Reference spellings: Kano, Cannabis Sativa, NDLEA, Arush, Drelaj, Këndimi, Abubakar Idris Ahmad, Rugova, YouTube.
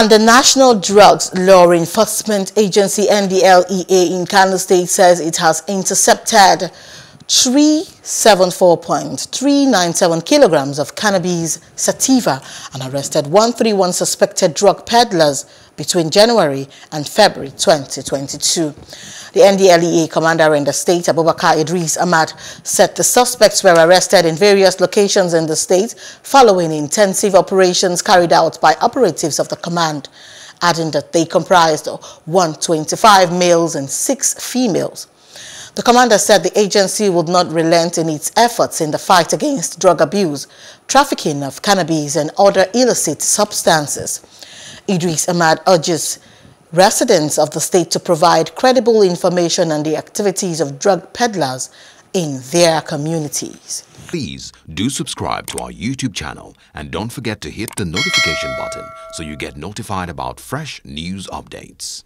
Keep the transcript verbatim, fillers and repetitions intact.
And the National Drugs Law Enforcement Agency, N D L E A, in Kano State says it has intercepted three hundred seventy-four point three nine seven kilograms of cannabis sativa and arrested one hundred thirty-one suspected drug peddlers between January and February twenty twenty-two. The N D L E A commander in the state, Abubakar Idris Ahmad, said the suspects were arrested in various locations in the state following intensive operations carried out by operatives of the command, adding that they comprised one hundred twenty-five males and six females. The commander said the agency would not relent in its efforts in the fight against drug abuse, trafficking of cannabis and other illicit substances. Idris Ahmad urges residents of the state to provide credible information on the activities of drug peddlers in their communities. Please do subscribe to our YouTube channel and don't forget to hit the notification button so you get notified about fresh news updates.